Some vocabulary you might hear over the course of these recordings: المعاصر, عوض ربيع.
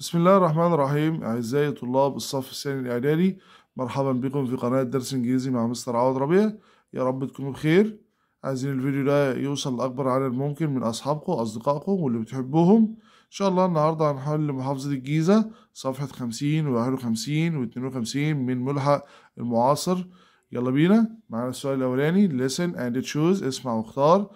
بسم الله الرحمن الرحيم. أعزائي طلاب الصف الثاني الإعدادي، مرحبا بكم في قناة درس إنجليزي مع مستر عوض ربيع. يا رب تكونوا بخير. عايزين الفيديو ده يوصل لأكبر عدد ممكن من أصحابكم وأصدقائكم واللي بتحبوهم. إن شاء الله النهاردة هنحل محافظة الجيزة صفحة 50 و51 و52 من ملحق المعاصر. يلا بينا. معانا السؤال الأولاني listen and choose، اسمع واختار.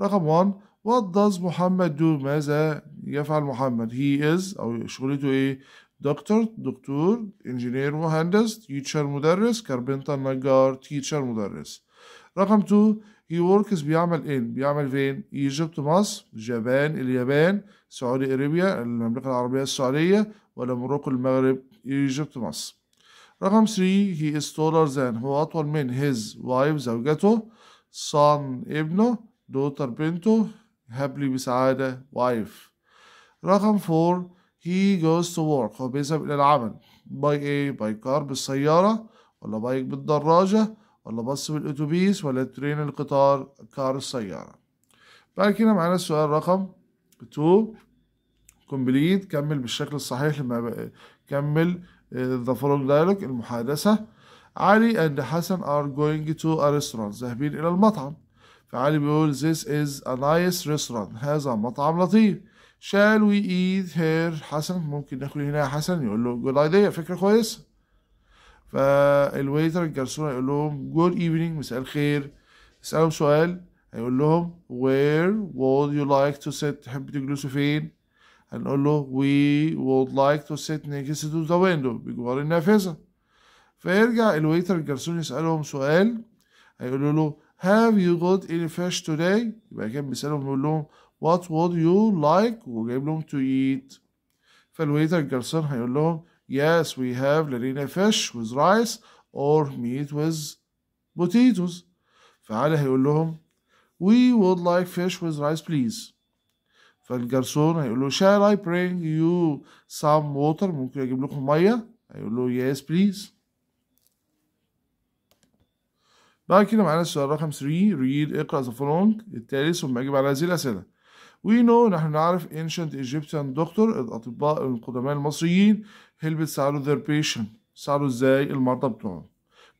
رقم 1 What does محمد do؟ ماذا يفعل محمد؟ He is أو شغلته إيه؟ Doctor دكتور، Engineer مهندس، Teacher مدرس، Carpenter نجار، Teacher مدرس. رقم 2 He works بيعمل إن؟ بيعمل فين؟ Egypt مصر، جابان اليابان، سعودي أريبيا المملكة العربية السعودية، ولا موروكو المغرب؟ Egypt مصر. رقم 3 He is taller than، هو أطول من his wife زوجته، son ابنه، daughter بنته، هبلي بسعادة wife. رقم 4 he goes to work، هو بيذهب إلى العمل by ايه؟ by car بالسيارة، ولا bike بالدراجة، ولا باص بالأتوبيس، ولا ترين القطار؟ car السيارة. بعد كده معانا السؤال رقم 2 complete، كمل بالشكل الصحيح لما كمل the following dialogue المحادثة. علي and حسن are going to a restaurant، ذاهبين إلى المطعم. فعلي بيقول this is a nice restaurant، هذا مطعم لطيف. shall we eat here؟ حسن ممكن ناكل هنا يا حسن، يقول له good idea، فكرة كويسة. فالويتر الجرسون يقول لهم good evening، مساء الخير. يسألهم سؤال هيقول لهم where would you like to sit؟ تحب تجلسوا فين؟ هنقول له we would like to sit next to the window، بجوار النافذة. فيرجع الويتر الجرسون يسألهم سؤال هيقولوا له have you got any fish today؟ يبقى كان بيسألهم يقول لهم what would you like؟ وجايب لهم to eat. فالويتر الجرسون هيقول لهم yes we have لدينا fish with rice or meat with potatoes. فعلي هيقول لهم we would like fish with rice please. فالجرسون هيقول له shall I bring you some water؟ ممكن أجيب لكم مية؟ هيقول له yes please. بعد كده معانا السؤال رقم 3 read، اقرأ the following التالي ثم أجيب على هذه الأسئلة. we know، نحن نعرف ancient Egyptian doctor، الأطباء القدماء المصريين helped ساعدوا their patient، ساعدوا ازاي المرضى بتوعهم؟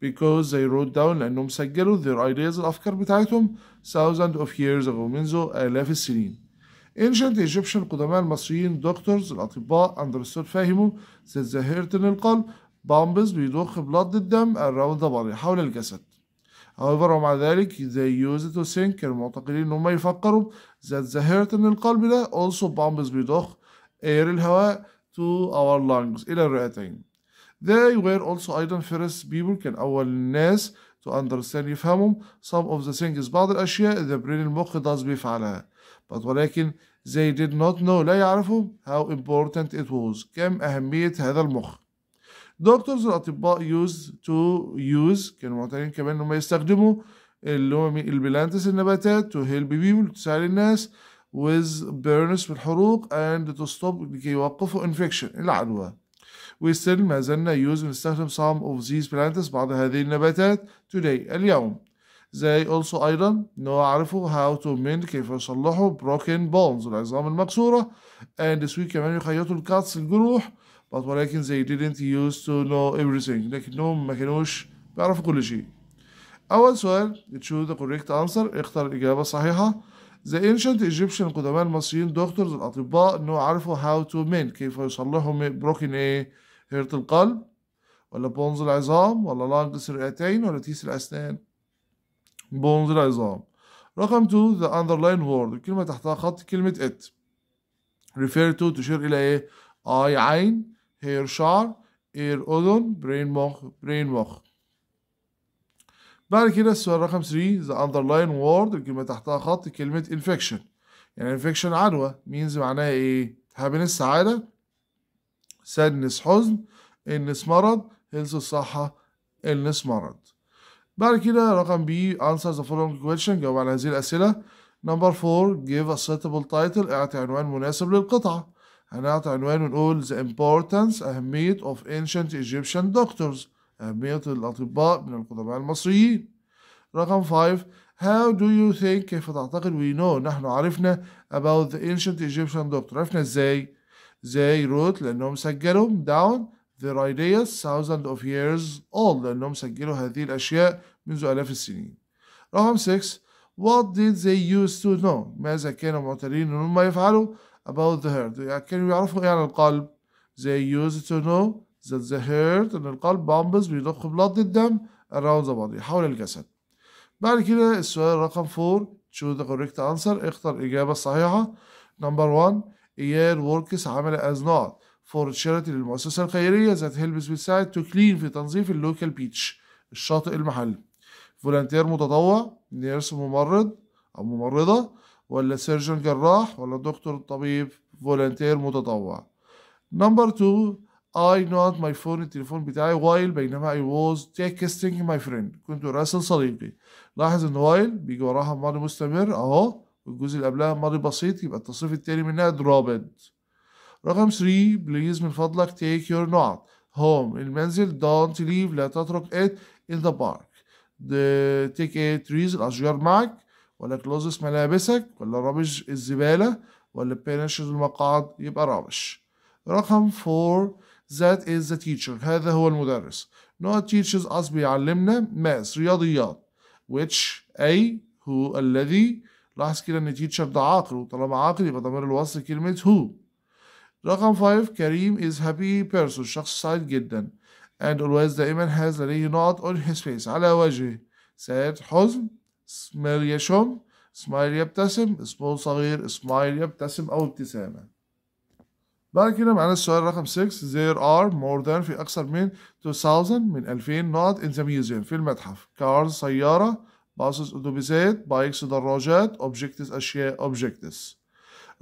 because they wrote down، لأنهم سجلوا their ideas الأفكار بتاعتهم thousands of years ago، منذ آلاف السنين. ancient Egyptian القدماء المصريين doctors الأطباء understood فهموا that ظاهرة القلب بامبز بيضخ بلد الدم around the body، حول الجسد. however ومع ذلك they used to think، كانوا معتقدين إن هم يفكروا that ظاهرة القلب ده also بامبز بيضخ air الهواء to our lungs إلى الرئتين. they were also أيضا first people، كان أول الناس to understand يفهموا some of the things بعض الأشياء the brain المخ does بيفعلها. ولكن they did not know، لا يعرفوا how important it was، كم أهمية هذا المخ. doctors الأطباء used to use، كانوا معتادين كمان إنهم يستخدموا اللي هو البلانتس النباتات to help people، تساعد الناس with burns بالحروق and to stop، لكي يوقفوا infection العدوى. we still ما زلنا use، بنستخدم some of these plants بعض هذه النباتات today اليوم. they also أيضا نعرفوا how to mend، كيف يصلحوا broken bones العظام المكسورة and sweep، كمان يخيطوا الكاتس الجروح. ولكن they didn't use to know everything، لكنهم ما كانوش بيعرفوا كل شيء. أول سؤال choose the correct answer، اختر الإجابة الصحيحة. the ancient Egyptian القدماء المصريين doctors الأطباء نعرفوا how to mend، كيف يصلحوا broken ايه؟ هيرة القلب، ولا bones العظام، ولا lungs الرئتين، ولا تيس الأسنان؟ بونز العظام. رقم 2 the underline word، الكلمة تحتها خط، كلمة it refer to تشير إلى إيه؟ eye عين، hair شعر، ear أذن، brain مخ. بعد كده السؤال رقم 3 the underline word، الكلمة تحتها خط، كلمة infection، يعني infection عدوى، means معناها إيه؟ happiness سعادة، sadness حزن، illness مرض، health الصحة، illness مرض. بعد كده رقم بي answer the following question، جاوب على هذه الأسئلة. number 4 give a suitable title، اعطي عنوان مناسب للقطعة. هنعطي عنوان ونقول the importance، أهمية of ancient Egyptian doctors، أهمية الأطباء من القدماء المصريين. رقم 5 how do you think، كيف تعتقد، we know نحن عرفنا about the ancient Egyptian doctor، عرفنا ازاي They wrote لأنهم سجلوا down their ideas thousands of years old لأنهم سجلوا هذه الأشياء منذ آلاف السنين. رقم 6 What did they used to know ماذا كانوا معتادين أنهم يفعلوا about the heart كانوا يعرفوا إيه عن القلب. They used to know that the heart أن القلب بامبز بيضخ بلاد الدم around the body حول الجسد. بعد كده السؤال رقم 4 choose the correct answer اختر إجابة صحيحة. Number 1 إيال ووركس عمل as not for charity للمؤسسة الخيرية that helps بتساعد to clean في تنظيف اللوكال بيتش الشاطئ المحلي. فولنتير متطوع نيرس ممرض أو ممرضة ولا سيرجن جراح ولا دكتور طبيب فولنتير متطوع. Number 2 I not my phone التليفون بتاعي while بينما I was texting my friend كنت أراسل صديقي. لاحظ إن while بيجي وراها ماضي مستمر أهو والجزء اللي قبلها ماضي بسيط يبقى التصريف التاني منها dropped. رقم 3 بليز من فضلك take your not home المنزل don't leave لا تترك it in the park the take it trees الأشجار معك ولا clothes ملابسك ولا رابش الزبالة ولا benches المقعد يبقى رابش. رقم 4 That is the teacher هذا هو المدرس no teaches us بيعلمنا math رياضيات which أي هو الذي لاحظ كده ان teacher ده عاقل وطالما عاقل يبقى ضمير الوصل كلمة هو. رقم 5 كريم is happy person شخص سعيد جدا and always دائما has لديه نقط on his face على وجهه sad حزن smile يشم smile يبتسم small صغير smile يبتسم أو ابتسامة. بعد كده معانا السؤال رقم 6 There are more than في أكثر من 2000 من 2000 not in the museum في المتحف cars سيارة buses أتوبيسات bikes دراجات objects أشياء objects.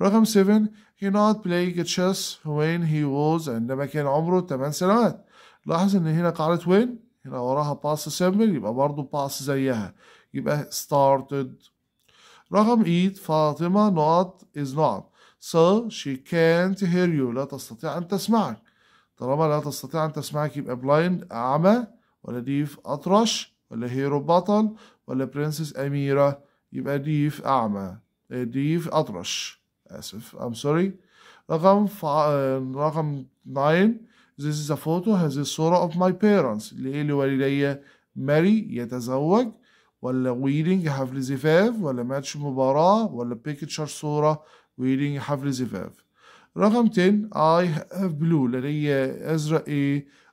رقم 7 He not played chess when he was عندما كان عمره 8 سنوات. لاحظ إن هنا قاعدة when هنا وراها past symbol يبقى برضه past زيها يبقى started. رقم 8 فاطمة not is not So she can't hear you لا تستطيع أن تسمعك طالما لا تستطيع أن تسمعك يبقى blind أعمى ولا ديف أطرش ولا هيرو بطل ولا برنسس أميرة يبقى ديف أعمى ديف أطرش آسف I'm sorry. رقم 9 This is a photo هذه الصورة of my parents لوالدي marry يتزوج ولا wedding حفل زفاف ولا ماتش مباراة ولا picture صورة wedding حفل زفاف. رقم 10 I have blue لدي أزرق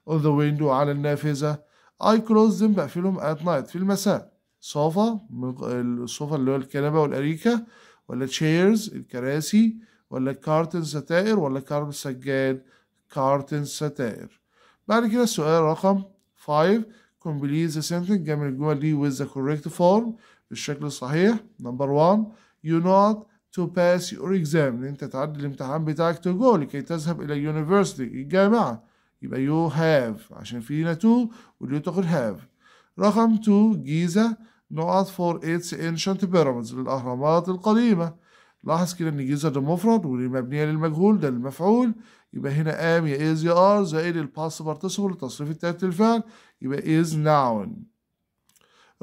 on the window على النافذة I close them بقفلهم at night في المساء صوفة الصوفة اللي هو الكنبة والأريكة ولا chairs الكراسي ولا كارتن ستائر ولا كارب سجاد كارتن ستائر. بعد كده السؤال رقم 5 complete the sentence جمع الجمل دي with the correct form بالشكل الصحيح. Number 1 you not to pass your exam انت تعدي الامتحان بتاعك to go لكي تذهب الى university الجامعة يبقى you have عشان فينا to واللي تاخد have. رقم 2 جيزة not for its ancient pyramids للأهرامات القديمة. لاحظ كده ان جيزة ده مفرد واللي مبنية للمجهول ده المفعول يبقى هنا am يا is يا are زائد الباست participle لتصريف التالت للفعل يبقى is noun.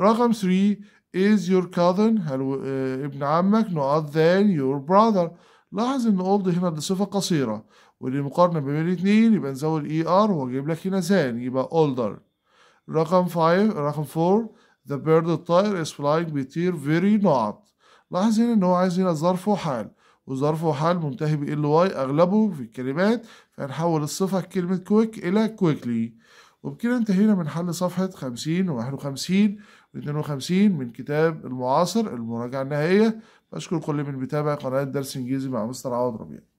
رقم 3 is your cousin هل ابن عمك not than your brother لاحظ ان old هنا دي صفة قصيرة واللي مقارنة بين الاثنين يبقى نزود er واجيب لك هنا than يبقى older. رقم 4 the bird الطائر is flying بيطير very not لاحظ هنا ان هو عايز هنا ظرف وحال وظرف وحال منتهي ب ly اغلبه في الكلمات فهنحول الصفة كلمة quick الى quickly. وبكده انتهينا من حل صفحة 50 و51 و52 من كتاب المعاصر المراجعة النهائية. بشكر كل من بيتابع قناة درس انجليزي مع مستر عوض ربيع.